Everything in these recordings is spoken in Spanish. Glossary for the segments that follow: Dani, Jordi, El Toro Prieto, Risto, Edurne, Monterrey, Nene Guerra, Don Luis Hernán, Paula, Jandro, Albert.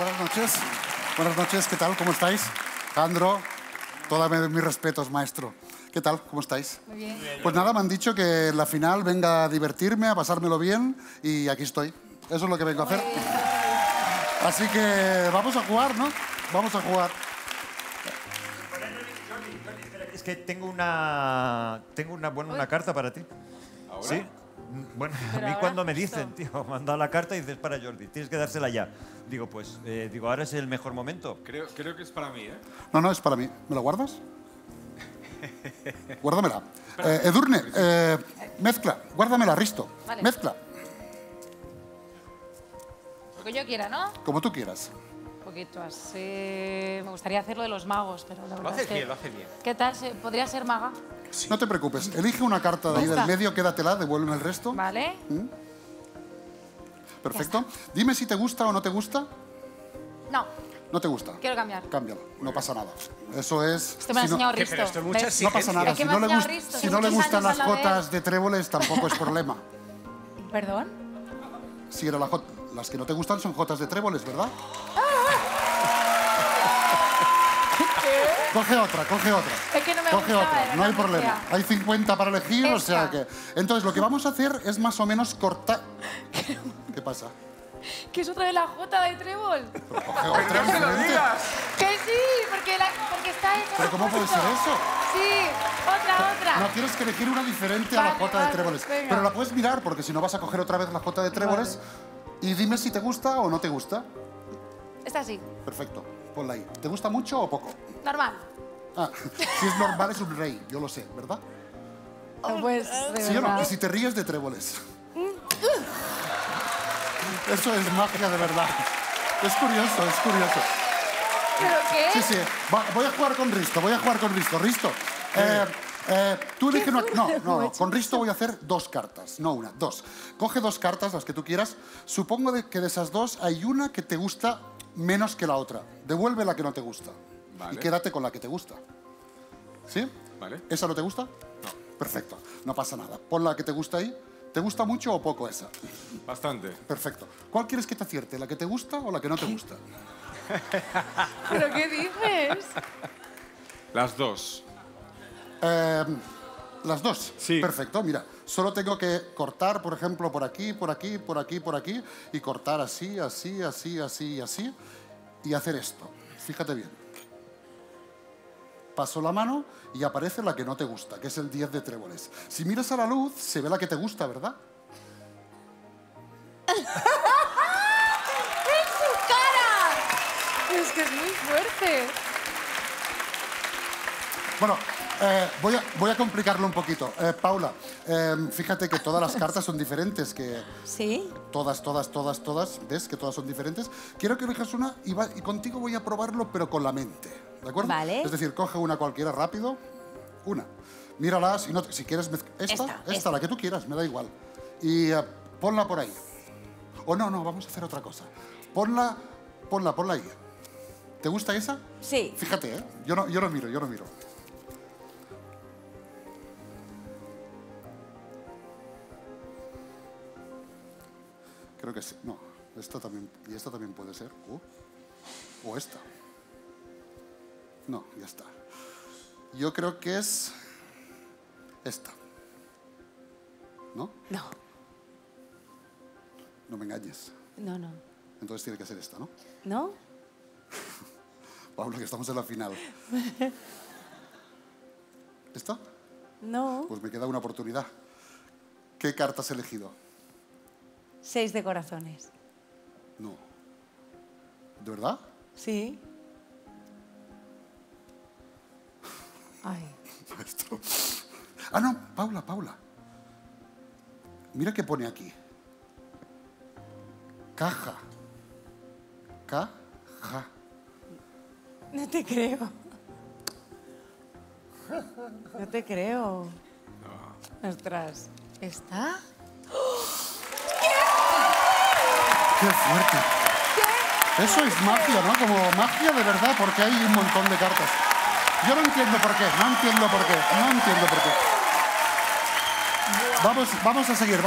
Buenas noches. Buenas noches, ¿qué tal? ¿Cómo estáis? Jandro, todos mis respetos, maestro. ¿Qué tal? ¿Cómo estáis? Muy bien. Pues nada, me han dicho que en la final venga a divertirme, a pasármelo bien y aquí estoy. Eso es lo que vengo a hacer. Así que vamos a jugar, ¿no? Vamos a jugar. Es que tengo una carta para ti. ¿Ahora? Sí. Bueno, pero a mí cuando me dicen, tío, manda la carta y dices para Jordi, tienes que dársela ya. Digo, pues, ahora es el mejor momento. Creo que es para mí, ¿eh? No, no, es para mí. ¿Me la guardas? Guárdamela. Edurne, mezcla. Guárdamela, Risto. Vale. Mezcla. Lo que yo quiera, ¿no? Como tú quieras. Un poquito así. Me gustaría hacerlo de los magos, pero la verdad es que... Lo haces bien. ¿Qué tal? ¿Podría ser maga? Sí. No te preocupes, elige una carta de ahí del medio, quédatela, devuélveme el resto. Vale. Perfecto. Dime si te gusta o no te gusta. No. No te gusta. Quiero cambiar. Cámbialo, no pasa nada. Eso es... Esto me lo ha enseñado Risto. No pasa nada, si no le gustan las jotas de tréboles tampoco es problema. ¿Perdón? Sí, era la jota. Las que no te gustan son jotas de tréboles, ¿verdad? Coge otra, coge otra. Es que no me coge gustaba, otra, no hay problema. Idea. Hay 50 para elegir, esta. O sea que... Entonces, lo que vamos a hacer es más o menos cortar... ¿Qué pasa? ¿Que es otra de la jota de trébol? Pero coge otra, no lo digas. Que sí, porque está hecho... ¿Pero cómo puede ser eso? Sí, otra. No, tienes que elegir una diferente a la jota de tréboles. Venga. Pero la puedes mirar, porque si no vas a coger otra vez la jota de tréboles. Vale. Y dime si te gusta o no te gusta. Esta sí. Perfecto. Ponla ahí. ¿Te gusta mucho o poco? Normal. Ah, si es normal es un rey, yo lo sé, ¿verdad? Pues, ¿sí o no? Y si te ríes de tréboles. Eso es magia de verdad. Es curioso, es curioso. ¿Pero qué? Sí, sí. Voy a jugar con Risto, voy a jugar con Risto. Risto, tú elige una... No, con Risto voy a hacer dos cartas, no una, dos. Coge dos cartas, las que tú quieras. Supongo que de esas dos hay una que te gusta menos que la otra. Devuelve la que no te gusta. Vale. Y quédate con la que te gusta. ¿Sí? Vale. ¿Esa no te gusta? No. Perfecto. No pasa nada. Pon la que te gusta ahí. ¿Te gusta mucho o poco esa? Bastante. Perfecto. ¿Cuál quieres que te acierte? ¿La que te gusta o la que no te gusta? ¿Pero qué dices? Las dos. ¿Las dos? Sí. Perfecto. Mira, solo tengo que cortar, por ejemplo, por aquí, por aquí, por aquí, por aquí. Y cortar así, así, así, así, así. Y hacer esto. Fíjate bien. Paso la mano y aparece la que no te gusta, que es el 10 de tréboles. Si miras a la luz, se ve la que te gusta, ¿verdad? ¡En su cara! Es que es muy fuerte. Bueno, voy a complicarlo un poquito. Paula, fíjate que todas las cartas son diferentes. Que ¿sí? Todas. ¿Ves que todas son diferentes? Quiero que elijas una y contigo voy a probarlo, pero con la mente. ¿De acuerdo? Vale. Es decir, coge una cualquiera rápido, una. Mírala, si quieres mezclar. Esta, la que tú quieras, me da igual. Y ponla por ahí. O no, vamos a hacer otra cosa. Ponla ahí. ¿Te gusta esa? Sí. Fíjate, ¿eh? Yo no miro. Creo que sí. No, esta también. Y esta también puede ser. O esta. No, ya está. Yo creo que es esta. ¿No? No. No me engañes. No. Entonces tiene que ser esta, ¿no? No. Pablo, que estamos en la final. ¿Esta? No. Pues me queda una oportunidad. ¿Qué carta has elegido? 6 de corazones. No. ¿De verdad? Sí. Ay. Maestro. Ah, no, Paula. Mira qué pone aquí. Caja. Caja. No te creo. No te creo. No. Ostras. ¿Está? ¡Qué fuerte! ¿Qué? Eso es magia, ¿no? Como magia de verdad, porque hay un montón de cartas. Yo no entiendo por qué. Vamos a seguir.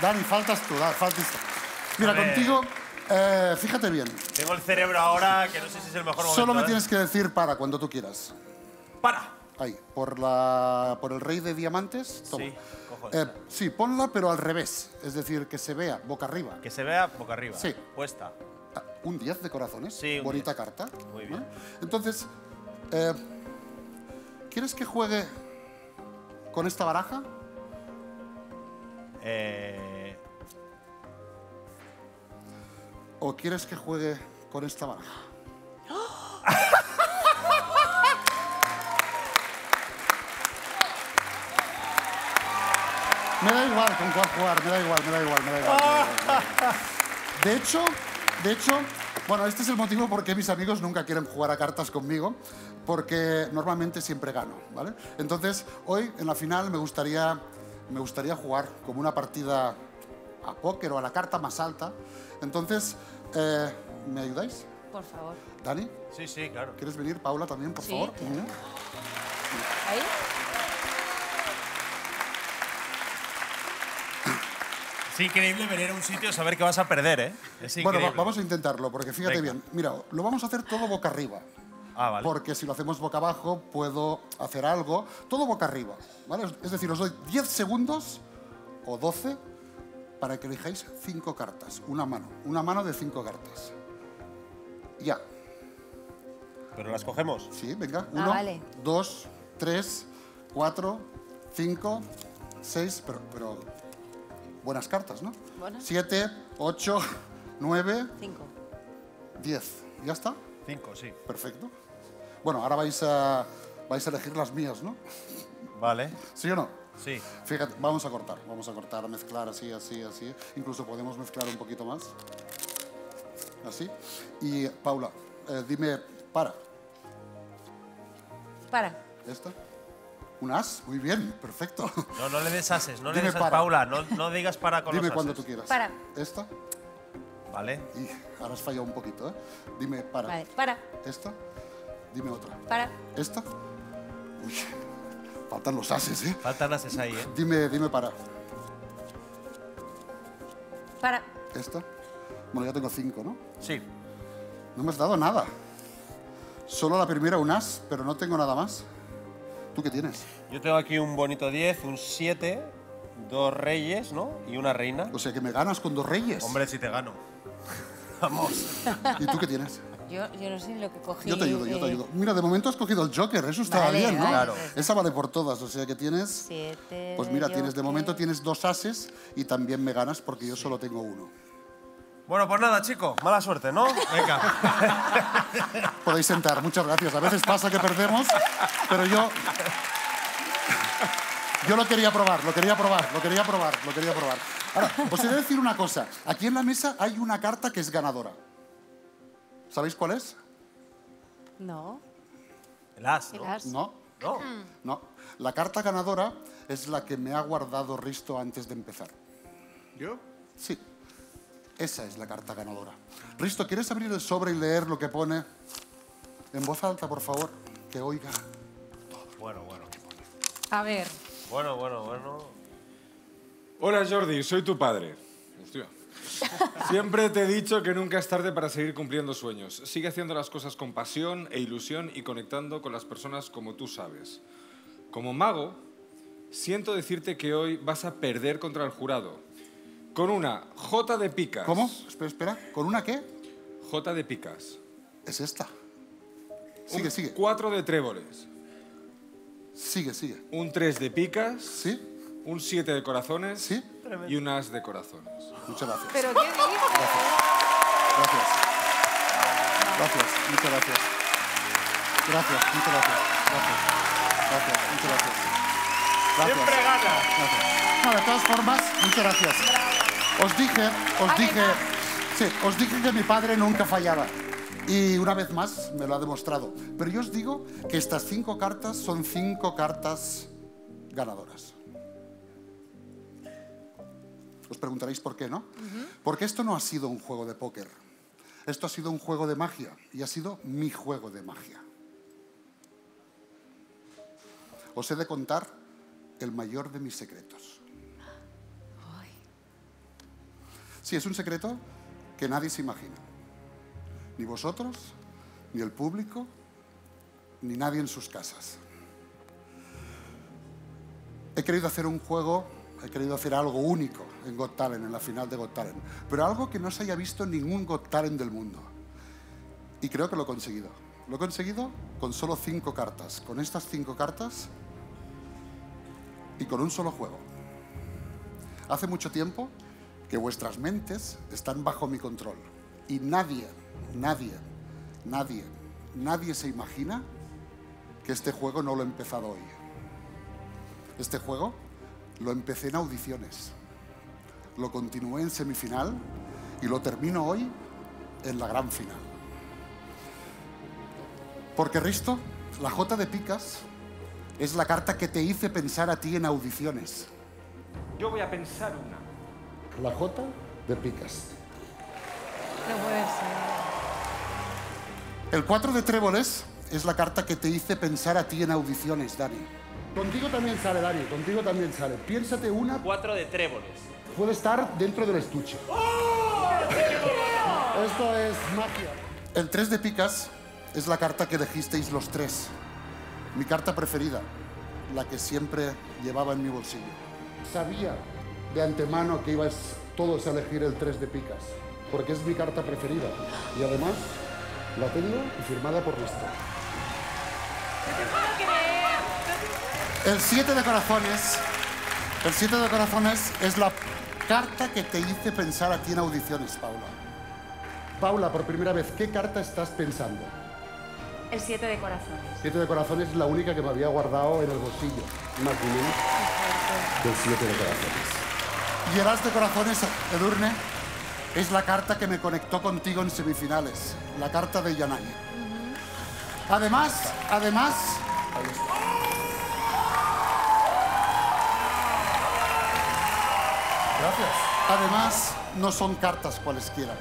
Dani, faltas tú. Mira, contigo Fíjate bien. Tengo el cerebro ahora que no sé si es el mejor momento. Solo me tienes que decir para cuando tú quieras. Para. Ahí, por el rey de diamantes. Toma. Sí, cojo esta. Sí, ponla, pero al revés. Es decir, que se vea boca arriba. Que se vea boca arriba. Sí. Puesta. Un 10 de corazones. Sí, bonita 10. Carta. Muy bien. ¿Eh? Entonces, ¿quieres que juegue con esta baraja? ¿O quieres que juegue con esta baraja? ¡Oh! Me da igual con cuál jugar, me da igual. De hecho, bueno, este es el motivo por qué mis amigos nunca quieren jugar a cartas conmigo, porque normalmente siempre gano, ¿vale? Entonces, hoy en la final me gustaría jugar como una partida a póker o a la carta más alta. Entonces, ¿me ayudáis? Por favor. ¿Dani? Sí, sí, claro. ¿Quieres venir, Paula, también, por favor? Sí. ¿Ahí? Es increíble venir a un sitio y saber que vas a perder, ¿eh? Es increíble. Bueno, vamos a intentarlo, porque fíjate bien. Mira, lo vamos a hacer todo boca arriba. Ah, vale. Porque si lo hacemos boca abajo, puedo hacer algo. Todo boca arriba, ¿vale? Es decir, os doy 10 segundos o 12 para que elijáis 5 cartas. Una mano de 5 cartas. Ya. ¿Pero las cogemos? Sí, venga. 1, 2, 3, 4, 5, 6... Pero buenas cartas, ¿no? Buenas. 7, 8, 9, 5, 10. ¿Ya está? 5, sí. Perfecto. Bueno, ahora vais a elegir las mías, ¿no? Vale. ¿Sí o no? Sí. Fíjate, vamos a cortar, mezclar así. Incluso podemos mezclar un poquito más. Así. Y, Paula, dime, para. Para. ¿Esta? ¿Un as? Muy bien, perfecto. No, no le des ases, no le des ases, Paula. No digas para con los ases. Dime cuando tú quieras. Para. ¿Esta? Vale. Y ahora has fallado un poquito, ¿eh? Dime para. Vale, para. ¿Esta? Dime otra. Para. ¿Esta? Uy, faltan los ases, ¿eh? Faltan ases ahí, ¿eh? Dime para. Para. ¿Esta? Bueno, ya tengo 5, ¿no? Sí. No me has dado nada. Solo la primera un as, pero no tengo nada más. ¿Tú qué tienes? Yo tengo aquí un bonito 10, un 7, 2 reyes, ¿no? Y una reina. O sea, que me ganas con 2 reyes. Hombre, si te gano. Vamos. ¿Y tú qué tienes? Yo no sé lo que cogí. Yo te ayudo. Mira, de momento has cogido el Joker, eso estaba bien, ¿no? Claro. Esa vale por todas, o sea que tienes... 7... Pues mira, de momento tienes 2 ases y también me ganas porque yo solo tengo 1. Bueno, pues nada, chico. Mala suerte, ¿no? Venga. Podéis sentar. Muchas gracias. A veces pasa que perdemos, pero yo lo quería probar. Ahora, os he de decir una cosa. Aquí en la mesa hay una carta que es ganadora. ¿Sabéis cuál es? No. El as, ¿no? No. La carta ganadora es la que me ha guardado Risto antes de empezar. ¿Yo? Sí. Esa es la carta ganadora. Risto, ¿quieres abrir el sobre y leer lo que pone? En voz alta, por favor, que oiga. Bueno. A ver. Bueno. Hola, Jordi, soy tu padre. Hostia. Siempre te he dicho que nunca es tarde para seguir cumpliendo sueños. Sigue haciendo las cosas con pasión e ilusión y conectando con las personas como tú sabes. Como mago, siento decirte que hoy vas a perder contra el jurado. Con una J de picas. ¿Cómo? Espera. ¿Con una qué? J de picas. Es esta. Sigue. 4 de tréboles. Sigue. Un 3 de picas. Sí. Un 7 de corazones. Sí. Y un as de corazones. Muchas gracias. ¿Pero qué dices? Gracias. Siempre gana. Bueno, de todas formas, muchas gracias. Os dije que mi padre nunca fallaba. Y una vez más me lo ha demostrado. Pero yo os digo que estas 5 cartas son 5 cartas ganadoras. Os preguntaréis por qué, ¿no? Porque esto no ha sido un juego de póker. Esto ha sido un juego de magia. Y ha sido mi juego de magia. Os he de contar el mayor de mis secretos. Sí, es un secreto que nadie se imagina. Ni vosotros, ni el público, ni nadie en sus casas. He querido hacer un juego, he querido hacer algo único en Got Talent, en la final de Got Talent, pero algo que no se haya visto en ningún Got Talent del mundo. Y creo que lo he conseguido. Lo he conseguido con solo 5 cartas. Con estas 5 cartas y con un solo juego. Hace mucho tiempo que vuestras mentes están bajo mi control. Y nadie se imagina que este juego no lo he empezado hoy. Este juego lo empecé en audiciones, lo continué en semifinal y lo termino hoy en la gran final. Porque Risto, la J de picas es la carta que te hice pensar a ti en audiciones. Yo voy a pensar una. La J de picas. No puede ser. El 4 de tréboles es la carta que te hice pensar a ti en audiciones, Dani. Contigo también sale, Dani, contigo también sale. Piénsate una... 4 de tréboles. Puede estar dentro del estuche. ¡Oh! Esto es magia. El 3 de picas es la carta que elegisteis los 3. Mi carta preferida, la que siempre llevaba en mi bolsillo. Sabía de antemano que ibais todos a elegir el 3 de picas, porque es mi carta preferida. Y además, la tengo firmada por Risto. El 7 de corazones. El 7 de corazones es la carta que te hice pensar a ti en audiciones, Paula. Paula, por primera vez, ¿qué carta estás pensando? El 7 de corazones. El 7 de corazones es la única que me había guardado en el bolsillo. Más o menos. El 7 de corazones. Y el as de corazones, Edurne, es la carta que me conectó contigo en semifinales. La carta de Janai. Además... Gracias. Además, no son cartas cualesquiera.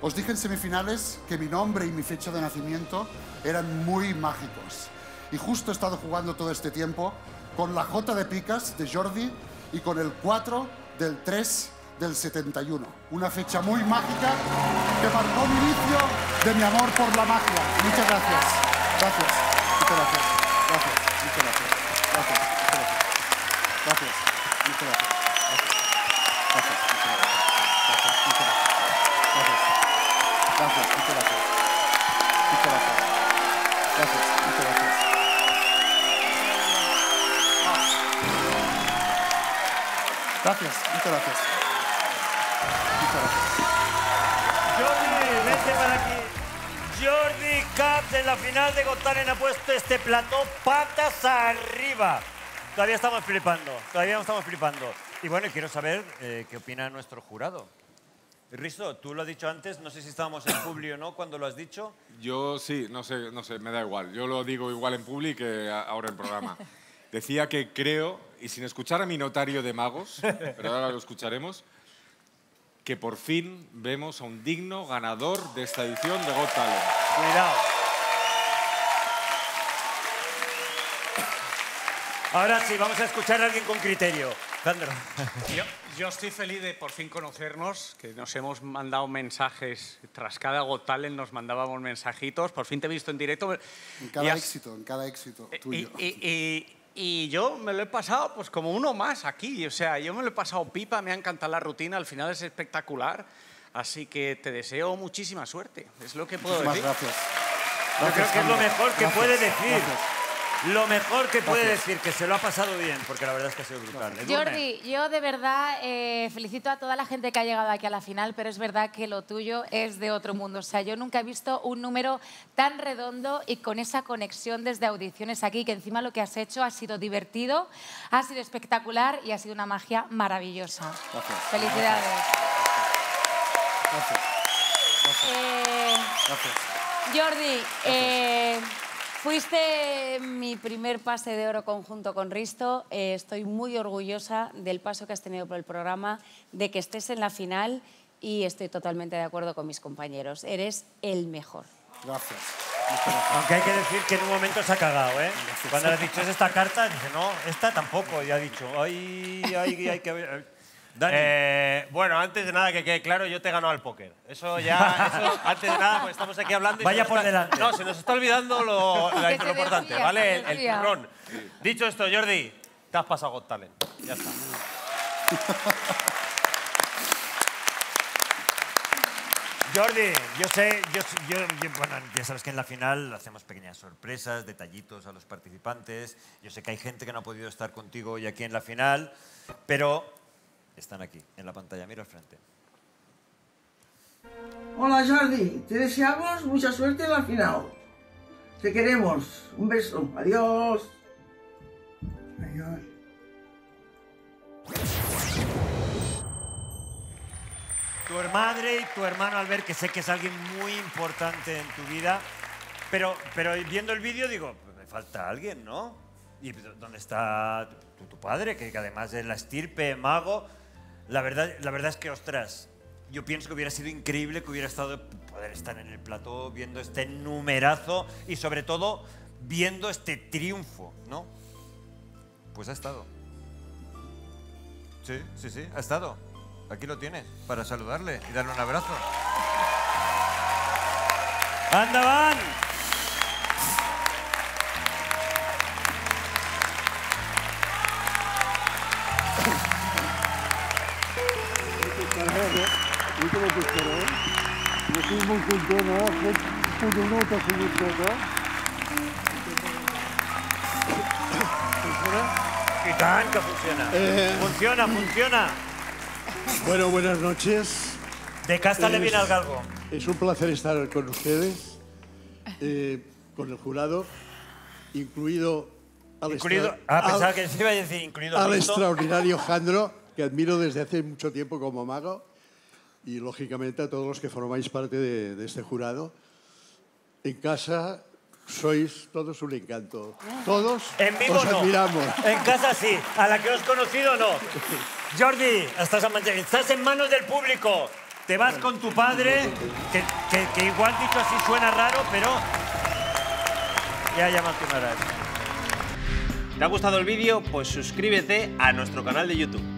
Os dije en semifinales que mi nombre y mi fecha de nacimiento eran muy mágicos. Y justo he estado jugando todo este tiempo con la J de picas de Jordi y con el 4 del 3 del 71. Una fecha muy mágica que marcó mi inicio de mi amor por la magia. Muchas gracias. Gracias. Muchas gracias. Gracias. Muchas gracias. Gracias. Muchas gracias. Gracias. Muchas gracias. Gracias, muchas gracias. Muchas gracias. Gracias, muchas gracias. Gracias, muchas gracias. Muchas gracias. Jordi, vente para aquí. Jordi Caps en la final de Got Talent ha puesto este plató patas arriba. Todavía estamos flipando, Y bueno, quiero saber qué opina nuestro jurado. Risto, tú lo has dicho antes, no sé si estábamos en Publi o no cuando lo has dicho. Yo sí, no sé, me da igual. Yo lo digo igual en Publi que ahora en programa. Decía que creo, y sin escuchar a mi notario de magos, pero ahora lo escucharemos, que por fin vemos a un digno ganador de esta edición de Got Talent. Cuidado. Ahora sí, vamos a escuchar a alguien con criterio. Jandro. Yo estoy feliz de por fin conocernos, que nos hemos mandado mensajes, tras cada Got Talent nos mandábamos mensajitos, por fin te he visto en directo. En cada éxito tuyo. Y yo me lo he pasado pues como uno más aquí, o sea, yo me lo he pasado pipa, me ha encantado la rutina, al final es espectacular, así que te deseo muchísima suerte, es lo que puedo decir. Gracias. Yo creo que es lo mejor que puede decir. Lo mejor que puede decir, que se lo ha pasado bien, porque la verdad es que ha sido brutal. Jordi, yo de verdad felicito a toda la gente que ha llegado aquí a la final, pero es verdad que lo tuyo es de otro mundo. O sea, yo nunca he visto un número tan redondo y con esa conexión desde audiciones aquí, que encima lo que has hecho ha sido divertido, ha sido espectacular y ha sido una magia maravillosa. Gracias. Felicidades. Gracias. Gracias. Gracias. Jordi, gracias. Fuiste mi primer pase de oro conjunto con Risto. Estoy muy orgullosa del paso que has tenido por el programa, de que estés en la final y estoy totalmente de acuerdo con mis compañeros. Eres el mejor. Gracias. Aunque hay que decir que en un momento se ha cagado, ¿eh? Cuando le has dicho, ¿es esta carta? Dice, no, esta tampoco. Y ha dicho, ay, ay, ay, que... Dani. Bueno, antes de nada, que quede claro, yo te he ganado al póker. Eso ya, eso, antes de nada, pues estamos aquí hablando y vaya por delante. No, se nos está olvidando lo importante, ¿vale? El turrón. Dicho esto, Jordi, te has pasado Got Talent. Ya está. Jordi, bueno, ya sabes que en la final hacemos pequeñas sorpresas, detallitos a los participantes. Yo sé que hay gente que no ha podido estar contigo hoy aquí en la final, pero están aquí, en la pantalla. Mira al frente. Hola Jordi, te deseamos mucha suerte en la final. Te queremos. Un beso. Adiós. Adiós. Tu madre y tu hermano Albert, que sé que es alguien muy importante en tu vida, pero viendo el vídeo digo, me falta alguien, ¿no? ¿Y dónde está tu padre? Que además es la estirpe, mago. La verdad es que, ostras, yo pienso que hubiera sido increíble que hubiera estado, poder estar en el plató viendo este numerazo y sobre todo viendo este triunfo, ¿no? Pues ha estado. Sí, sí, sí, ha estado. Aquí lo tienes, para saludarle y darle un abrazo. ¡Anda, van! ¿Qué tal que funciona? Funciona, funciona. Bueno, buenas noches. De casta le viene al galgo. Es un placer estar con ustedes, con el jurado, incluido al, pensaba que se iba a decir, incluido al extraordinario Jandro, que admiro desde hace mucho tiempo como mago, y lógicamente a todos los que formáis parte de este jurado. En casa sois todos un encanto. Todos en vivo os admiramos. No. En casa sí. A la que os he conocido no. Jordi, estás en manos del público. Te vas con tu padre, que igual dicho así suena raro, pero ya llamas tu madre. ¿Te ha gustado el vídeo? Pues suscríbete a nuestro canal de YouTube.